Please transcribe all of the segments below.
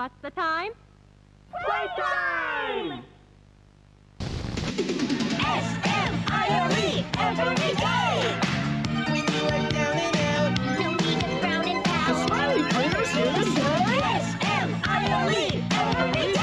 What's the time? Playtime! S-M-I-L-E, every day! When you are down and out, you'll need a frown and bow. The Smiling Critters hear the story. S-M-I-L-E, every day!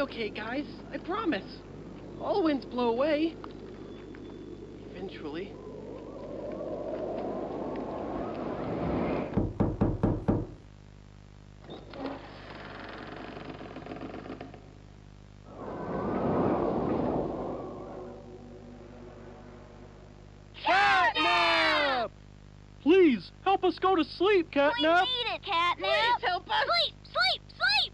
Okay, guys, I promise. All winds blow away. Eventually. Catnap! Please, help us go to sleep, Catnap! We need it, Catnap! Please help us! Sleep! Sleep! Sleep!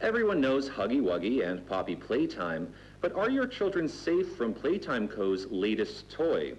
Everyone knows Huggy Wuggy and Poppy Playtime, but are your children safe from Playtime Co.'s latest toy?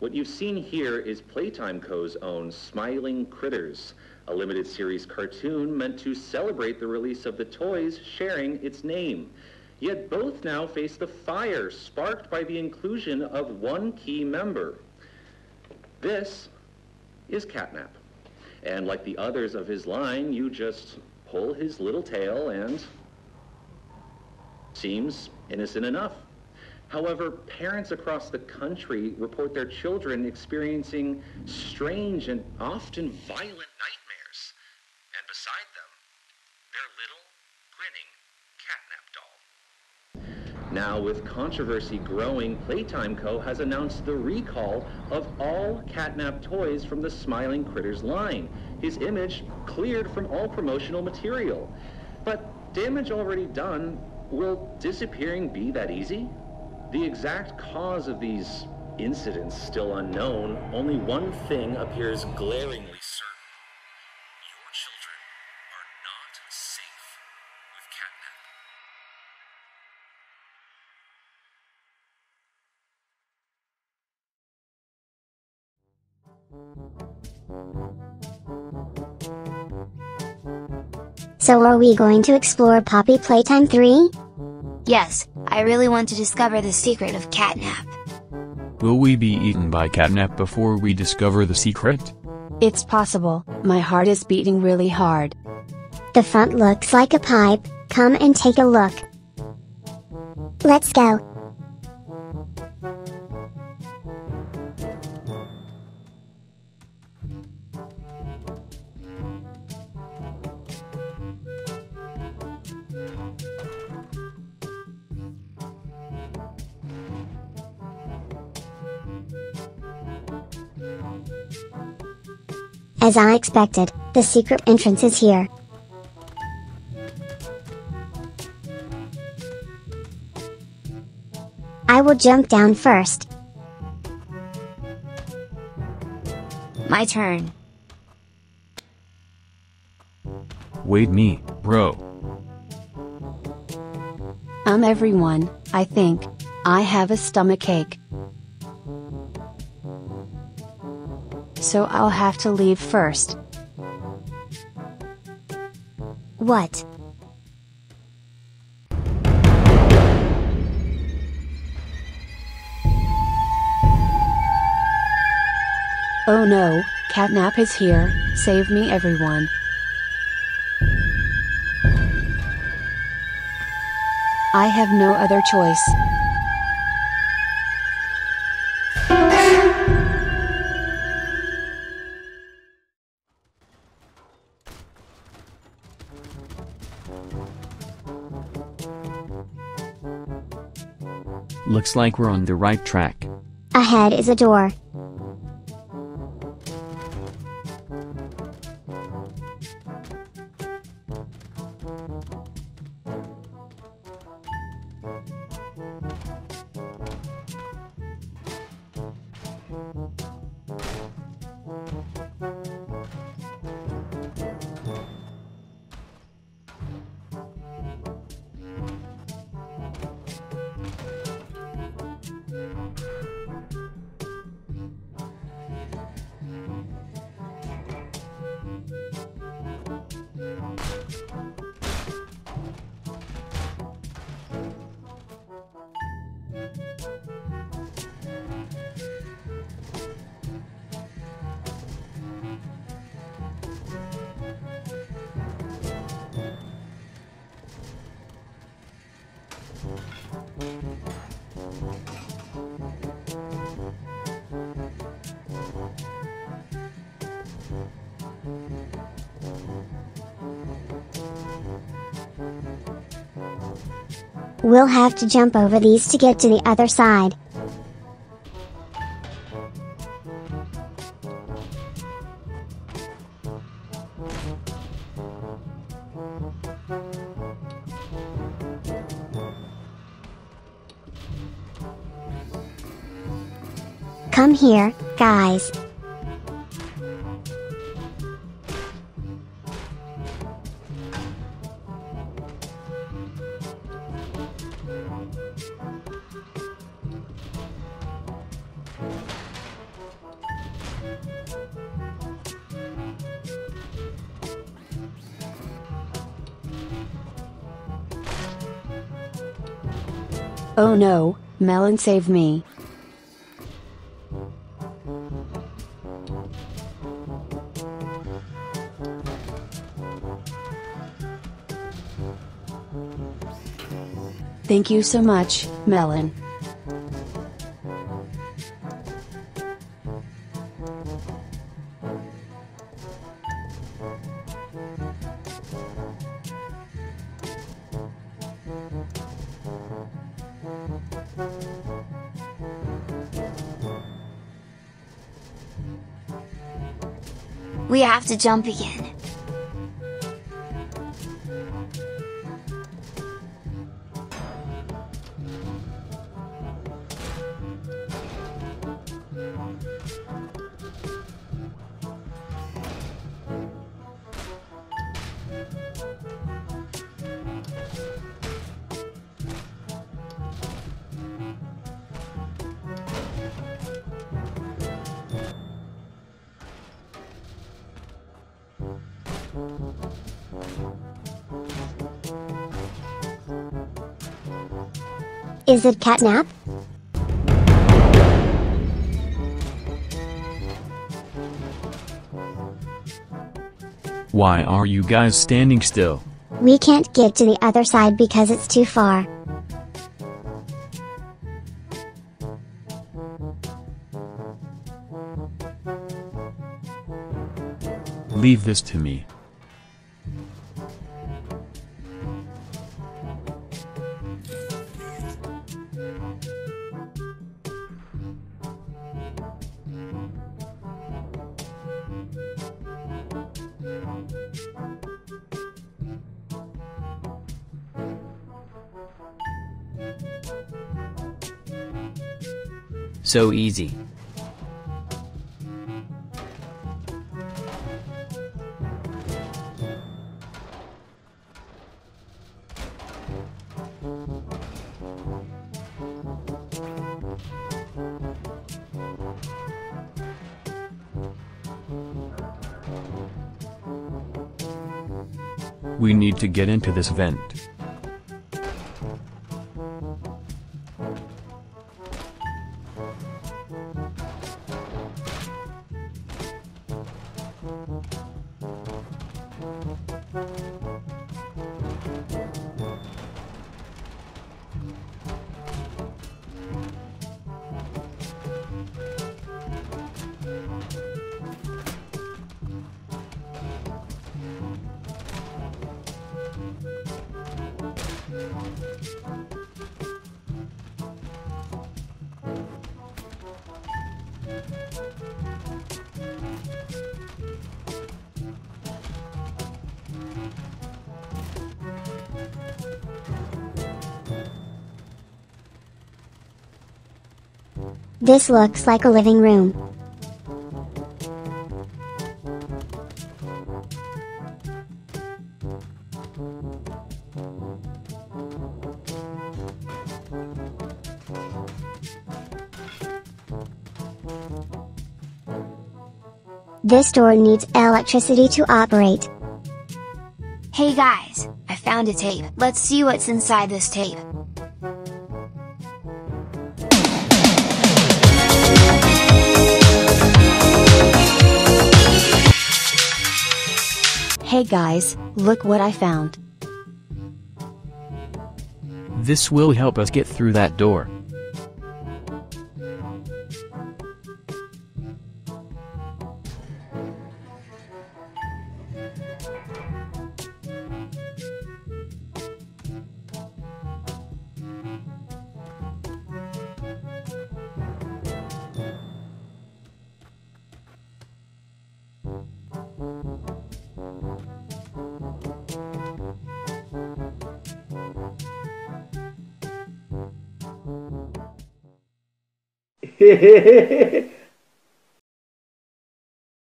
What you've seen here is Playtime Co.'s own Smiling Critters, a limited series cartoon meant to celebrate the release of the toys sharing its name. Yet both now face the fire sparked by the inclusion of one key member. This is Catnap, and like the others of his line, you just pull his little tail and seems innocent enough. However, parents across the country report their children experiencing strange and often violent nightmares. And beside them, their little grinning Catnap doll. Now, with controversy growing, Playtime Co. has announced the recall of all Catnap toys from the Smiling Critters line. His image cleared from all promotional material. But damage already done, will disappearing be that easy? The exact cause of these incidents still unknown, only one thing appears glaringly certain. Your children are not safe with Catnap. So are we going to explore Poppy Playtime 3? Yes, I really want to discover the secret of Catnap. Will we be eaten by Catnap before we discover the secret? It's possible. My heart is beating really hard. The front looks like a pipe. Come and take a look. Let's go. As I expected, the secret entrance is here. I will jump down first. My turn. Wait me, bro. Everyone, I think I have a stomachache. So I'll have to leave first. What? Oh no, Catnap is here, save me everyone. I have no other choice. Looks like we're on the right track. Ahead is a door. We'll have to jump over these to get to the other side. Come here, guys. Oh no, Melon, save me. Thank you so much, Melon. We have to jump again. Is it Catnap? Why are you guys standing still? We can't get to the other side because it's too far. Leave this to me. So easy. We need to get into this vent. This looks like a living room. This door needs electricity to operate. Hey guys, I found a tape. Let's see what's inside this tape. Hey guys, look what I found. This will help us get through that door.